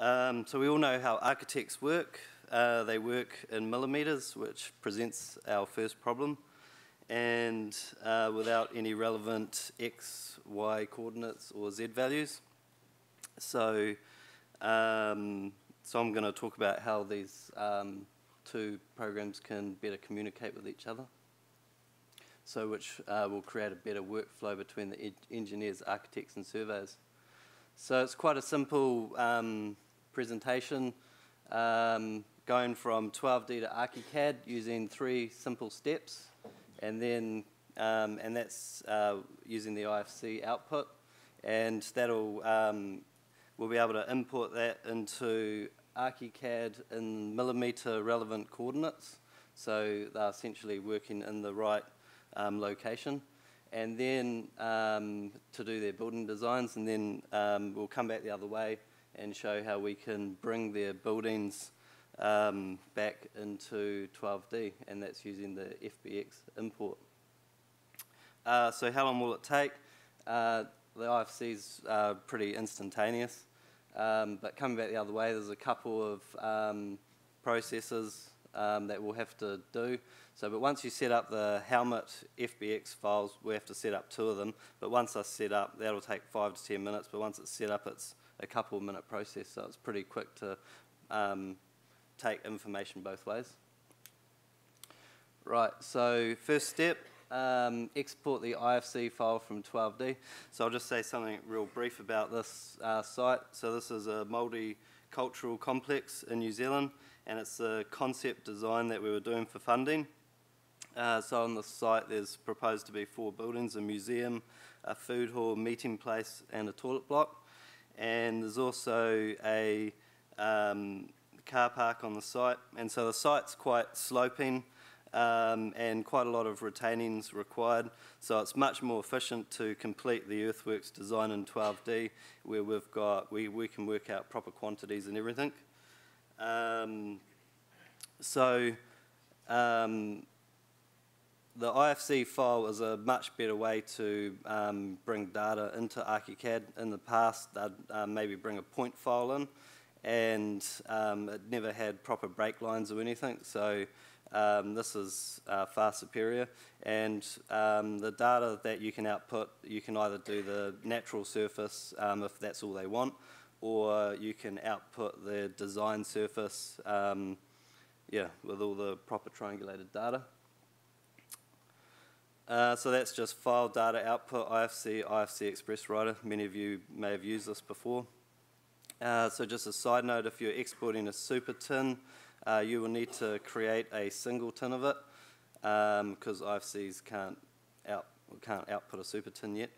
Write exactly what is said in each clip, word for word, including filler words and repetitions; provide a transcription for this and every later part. Um, so we all know how architects work. Uh, they work in millimeters, which presents our first problem. And uh, without any relevant X, Y coordinates or Z values. So, um, so I'm going to talk about how these um, two programs can better communicate with each other. So which uh, will create a better workflow between the engineers, architects and surveyors. So it's quite a simple um, presentation, um, going from twelve D to ArchiCAD using three simple steps. And then, um, and that's uh, using the I F C output, and that'll um, we'll be able to import that into ArchiCAD in millimeter relevant coordinates, so they're essentially working in the right um, location. And then um, to do their building designs, and then um, we'll come back the other way and show how we can bring their buildings Um, back into twelve D, and that's using the F B X import. Uh, so how long will it take? Uh, the I F C's are pretty instantaneous, um, but coming back the other way, there's a couple of um, processes um, that we'll have to do. So, but once you set up the Helmert F B X files, we have to set up two of them, but once I set up, that'll take five to ten minutes, but once it's set up, it's a couple minute process, so it's pretty quick to um, take information both ways. Right, so first step, um, export the I F C file from twelve D. So I'll just say something real brief about this uh, site. So this is a multicultural complex in New Zealand, and it's the concept design that we were doing for funding. Uh, so on the site there's proposed to be four buildings, a museum, a food hall, meeting place and a toilet block. And there's also a um, car park on the site, and so the site's quite sloping um, and quite a lot of retainings required, so it's much more efficient to complete the earthworks design in twelve D, where we've got we, we can work out proper quantities and everything. Um, so um, the I F C file is a much better way to um, bring data into ArchiCAD. In the past they'd uh, maybe bring a point file in, and um, it never had proper break lines or anything, so um, this is uh, far superior. And um, the data that you can output, you can either do the natural surface, um, if that's all they want, or you can output the design surface, um, yeah, with all the proper triangulated data. Uh, so that's just file data output, I F C, I F C Express Writer. Many of you may have used this before. Uh, so just a side note, if you're exporting a super tin, uh, you will need to create a single tin of it, because um, I F Cs can't out can't output a super tin yet.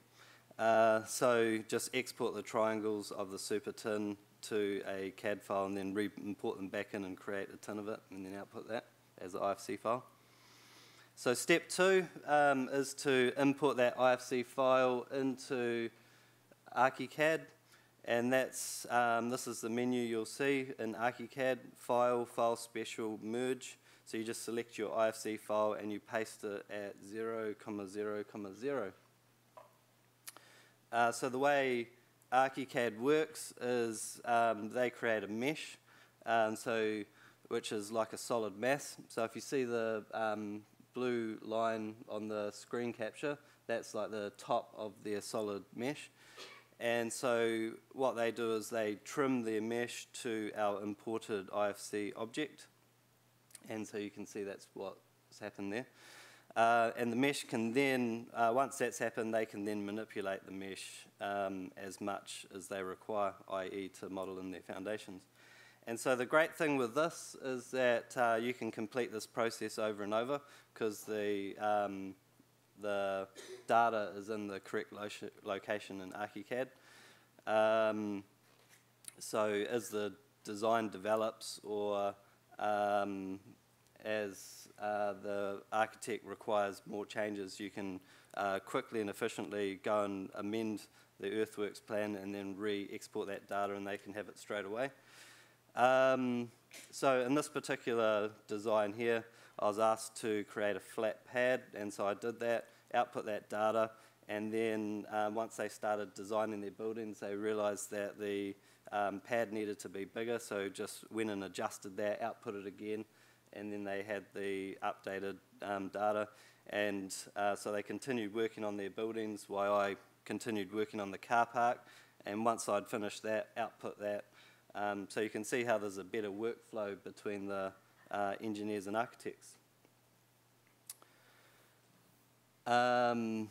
Uh, so just export the triangles of the super tin to a C A D file, and then re-import them back in and create a tin of it, and then output that as an I F C file. So step two um, is to import that I F C file into ArchiCAD. And that's, um, this is the menu you'll see in ArchiCAD, File, File Special, Merge. So you just select your I F C file and you paste it at zero, zero, zero. Uh, so the way ArchiCAD works is um, they create a mesh, um, so, which is like a solid mass. So if you see the um, blue line on the screen capture, that's like the top of their solid mesh. And so what they do is they trim their mesh to our imported I F C object. And so you can see that's what's happened there. Uh, and the mesh can then, uh, once that's happened, they can then manipulate the mesh um, as much as they require, i e to model in their foundations. And so the great thing with this is that uh, you can complete this process over and over, because the um, the data is in the correct lo location in ArchiCAD. Um, so as the design develops, or um, as uh, the architect requires more changes, you can uh, quickly and efficiently go and amend the earthworks plan and then re-export that data, and they can have it straight away. Um, so in this particular design here, I was asked to create a flat pad, and so I did that, output that data, and then uh, once they started designing their buildings, they realised that the um, pad needed to be bigger, so just went and adjusted that, output it again, and then they had the updated um, data. And uh, so they continued working on their buildings while I continued working on the car park. And once I'd finished that, output that. Um, so you can see how there's a better workflow between the uh, engineers and architects. Um,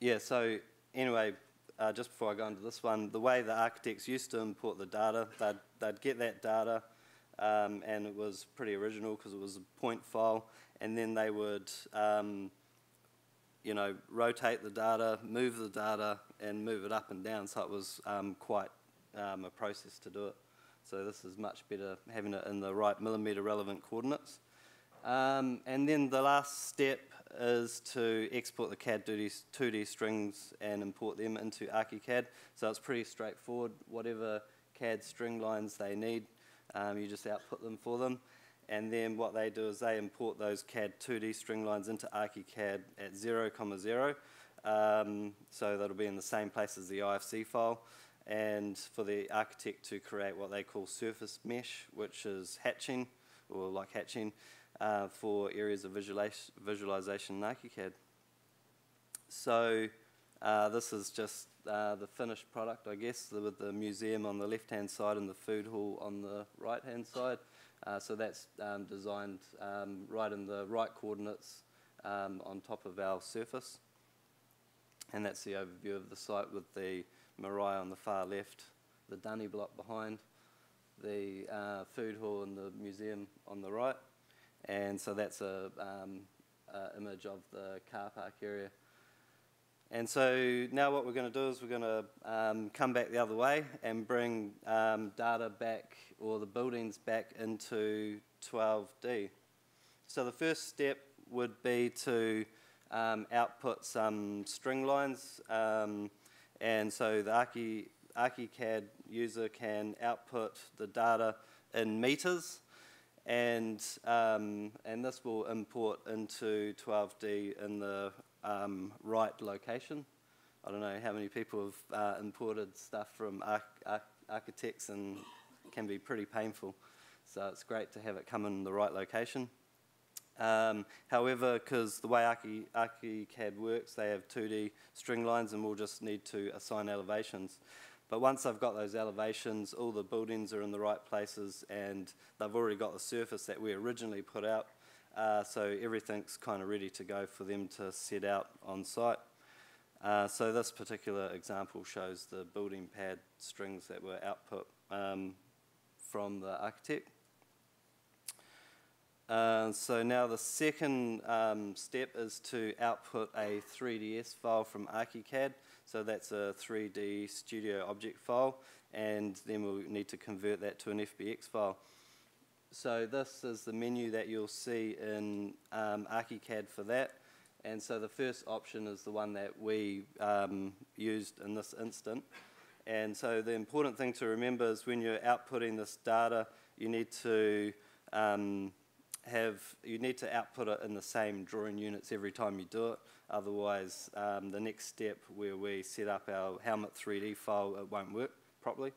yeah, so anyway, uh, just before I go into this one, the way the architects used to import the data, they'd, they'd get that data, um, and it was pretty original because it was a point file, and then they would, um, you know, rotate the data, move the data, and move it up and down, so it was um, quite um, a process to do it. So this is much better, having it in the right millimetre relevant coordinates. Um, and then the last step is to export the C A D two D strings and import them into ArchiCAD. So it's pretty straightforward. Whatever C A D string lines they need, um, you just output them for them. And then what they do is they import those C A D two D string lines into ArchiCAD at zero comma zero. Um, so that'll be in the same place as the I F C file. And for the architect to create what they call surface mesh, which is hatching, or like hatching, Uh, for areas of visualis visualization in ArchiCAD. So uh, this is just uh, the finished product, I guess, the, with the museum on the left-hand side and the food hall on the right-hand side. Uh, so that's um, designed um, right in the right coordinates um, on top of our surface. And that's the overview of the site with the marae on the far left, the dunny block behind, the uh, food hall and the museum on the right. And so that's a, um, a image of the car park area. And so now what we're going to do is we're going to um, come back the other way and bring um, data back, or the buildings back, into twelve D. So the first step would be to um, output some string lines. Um, and so the Archi, ArchiCAD user can output the data in meters. And, um, and this will import into twelve D in the um, right location. I don't know how many people have uh, imported stuff from arch arch architects, and can be pretty painful. So it's great to have it come in the right location. Um, however, because the way Archi ArchiCAD works, they have two D string lines, and we'll just need to assign elevations. But once I've got those elevations, all the buildings are in the right places, and they've already got the surface that we originally put out, uh, so everything's kind of ready to go for them to set out on site. Uh, so this particular example shows the building pad strings that were output um, from the architect. Uh, so now the second um, step is to output a three D S file from ArchiCAD. So that's a three D studio object file, and then we'll need to convert that to an F B X file. So this is the menu that you'll see in um, ArchiCAD for that. And so the first option is the one that we um, used in this instant. And so the important thing to remember is when you're outputting this data, you need to um, Have, you need to output it in the same drawing units every time you do it. Otherwise, um, the next step where we set up our Helmert three D file, it won't work properly.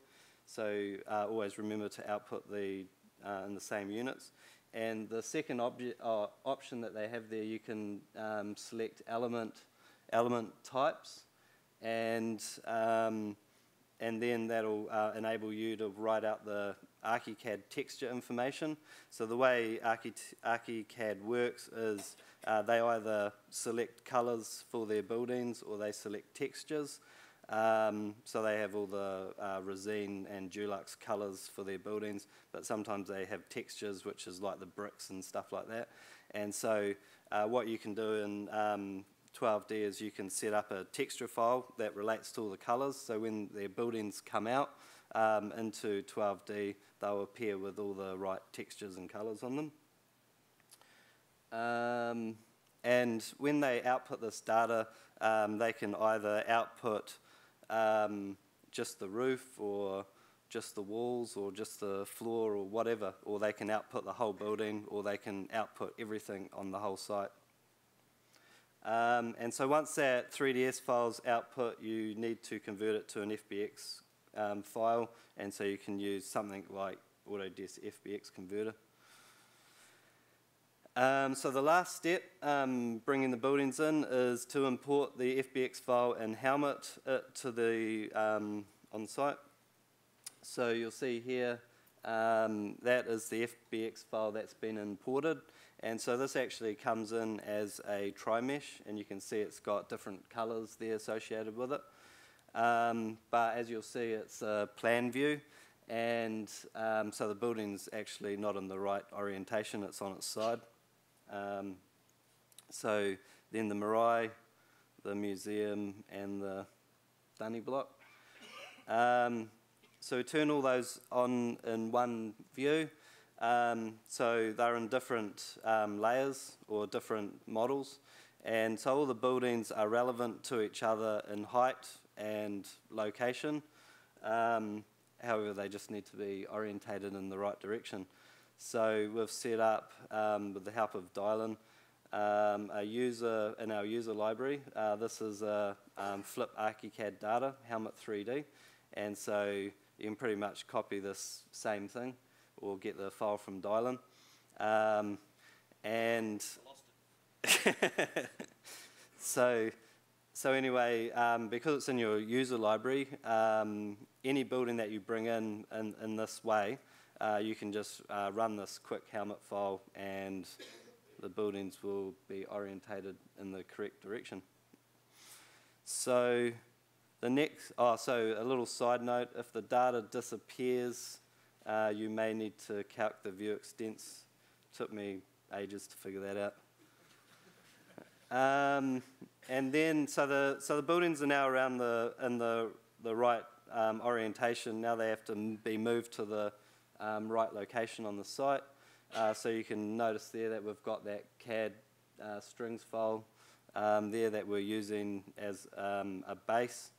So uh, always remember to output the uh, in the same units. And the second object, uh, option that they have there, you can um, select element element types, and um, and then that'll uh, enable you to write out the ArchiCAD texture information. So the way Archi ArchiCAD works is uh, they either select colours for their buildings or they select textures. Um, so they have all the uh, Resene and Dulux colours for their buildings, but sometimes they have textures, which is like the bricks and stuff like that. And so uh, what you can do in um, twelve D is you can set up a texture file that relates to all the colours, so when their buildings come out Um, into twelve D, they'll appear with all the right textures and colours on them. Um, and when they output this data, um, they can either output um, just the roof, or just the walls, or just the floor, or whatever, or they can output the whole building, or they can output everything on the whole site. Um, and so once that three D S file's output, you need to convert it to an F B X um, file, and so you can use something like Autodesk F B X Converter. Um, so the last step, um, bringing the buildings in, is to import the F B X file and Helmert it to the um, on-site. So you'll see here, um, that is the F B X file that's been imported. And so this actually comes in as a tri-mesh, and you can see it's got different colours there associated with it. Um, but as you'll see, it's a plan view. And um, so the building's actually not in the right orientation, it's on its side. Um, so then the marae, the museum, and the dunny block. Um, so we turn all those on in one view. Um, so they're in different um, layers or different models. And so all the buildings are relevant to each other in height and location. Um, however, they just need to be orientated in the right direction. So we've set up, um, with the help of Dylan, um, a user in our user library. Uh, this is a um, flip ArchiCAD data, Helmert three D, and so you can pretty much copy this same thing, or get the file from Dylan. Um, and I lost it. so, so anyway, um, because it's in your user library, um, any building that you bring in in, in this way, Uh, you can just uh, run this quick Helmert file and the buildings will be orientated in the correct direction. So the next, oh, so a little side note, if the data disappears, uh, you may need to calc the view extents. Took me ages to figure that out. um, and then, so the so the buildings are now around the in the the right um, orientation. Now they have to m be moved to the Um, right location on the site. Uh, so you can notice there that we've got that C A D uh, strings file um, there that we're using as um, a base.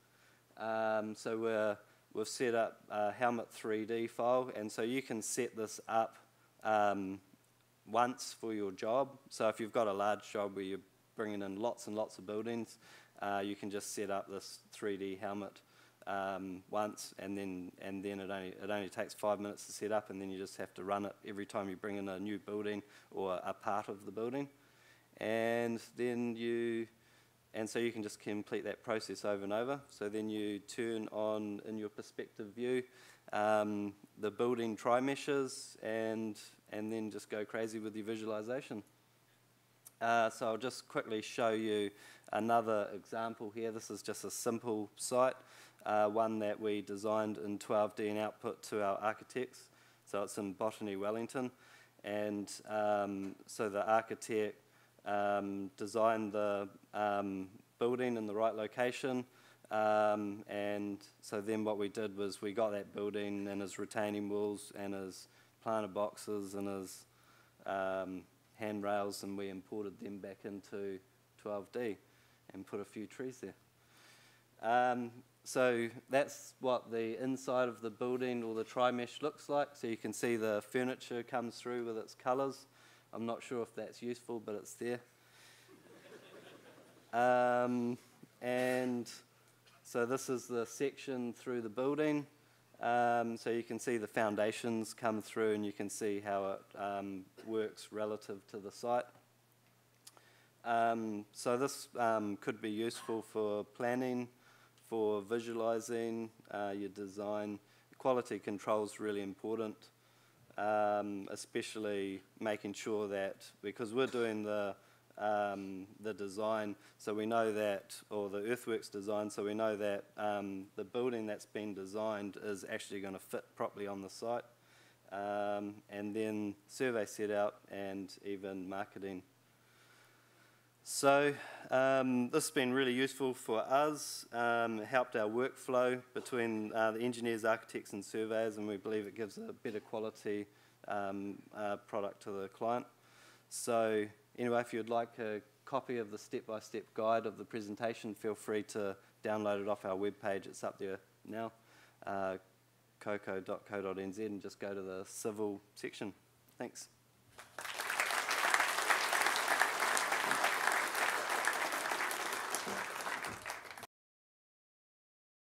Um, so we're, we've set up a Helmert three D file, and so you can set this up um, once for your job. So if you've got a large job where you're bringing in lots and lots of buildings, uh, you can just set up this three D Helmert Um, once, and then and then it only it only takes five minutes to set up, and then you just have to run it every time you bring in a new building or a part of the building, and then you and so you can just complete that process over and over. So then you turn on in your perspective view um, the building tri-meshes, and and then just go crazy with your visualization. Uh, so I'll just quickly show you another example here. This is just a simple site. Uh, one that we designed in twelve D and output to our architects. So it's in Botany, Wellington. And um, so the architect um, designed the um, building in the right location. Um, and so then what we did was we got that building and his retaining walls and his planter boxes and his um, handrails, and we imported them back into twelve D and put a few trees there. Um, So that's what the inside of the building or the tri-mesh looks like. So you can see the furniture comes through with its colours. I'm not sure if that's useful, but it's there. um, and so this is the section through the building. Um, so you can see the foundations come through, and you can see how it um, works relative to the site. Um, so this um, could be useful for planning, for visualizing uh, your design. Quality control is really important, um, especially making sure that, because we're doing the, um, the design, so we know that, or the earthworks design, so we know that um, the building that's been designed is actually going to fit properly on the site. Um, and then survey set out and even marketing. So um, this has been really useful for us. Um, it helped our workflow between uh, the engineers, architects and surveyors, and we believe it gives a better quality um, uh, product to the client. So anyway, if you'd like a copy of the step-by-step guide of the presentation, feel free to download it off our webpage. It's up there now, uh, coco dot co dot n z, and just go to the civil section. Thanks.